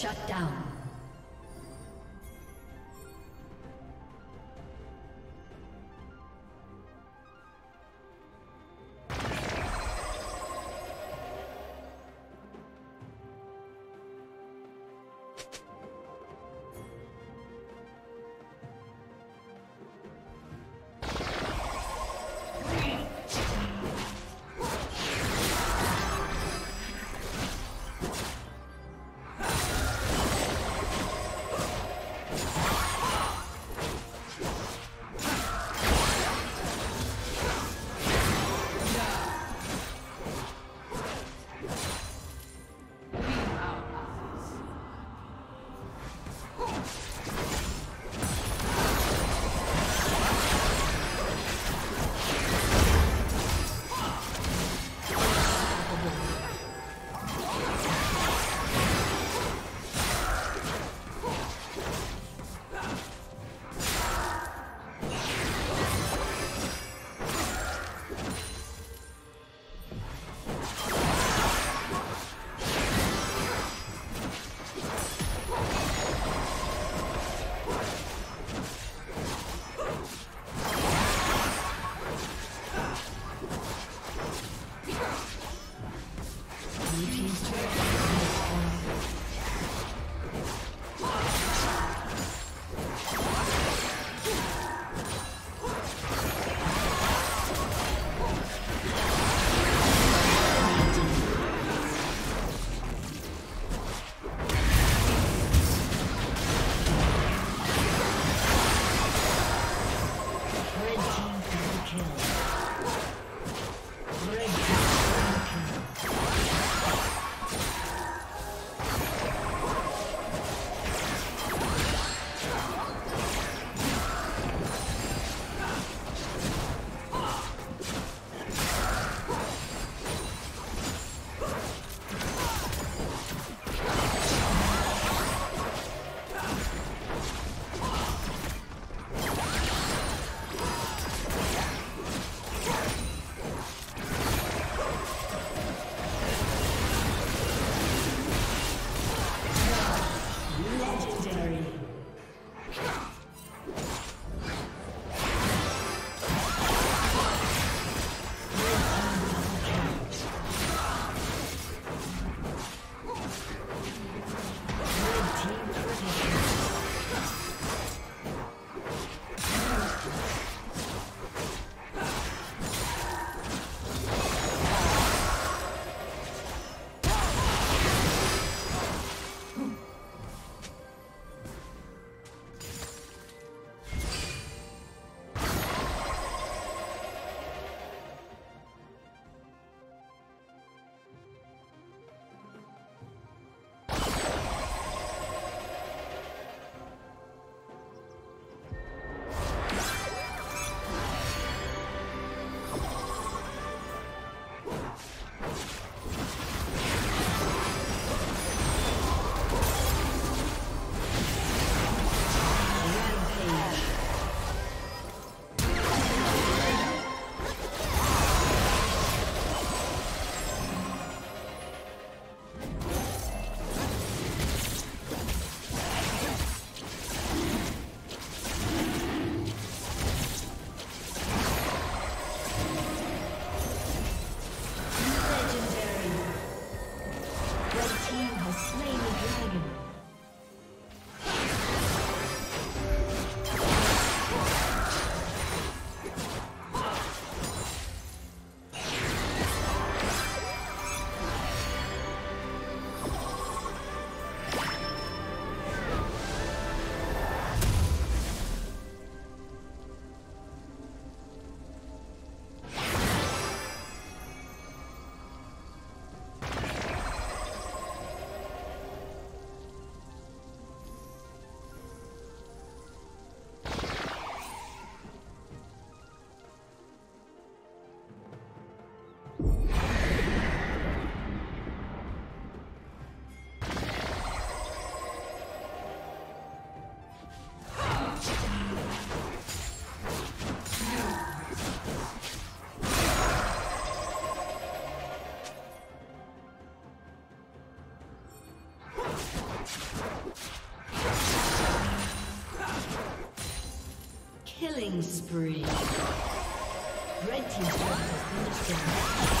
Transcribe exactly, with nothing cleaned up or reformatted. Shut down. Killing spree. Red team's turret has been destroyed.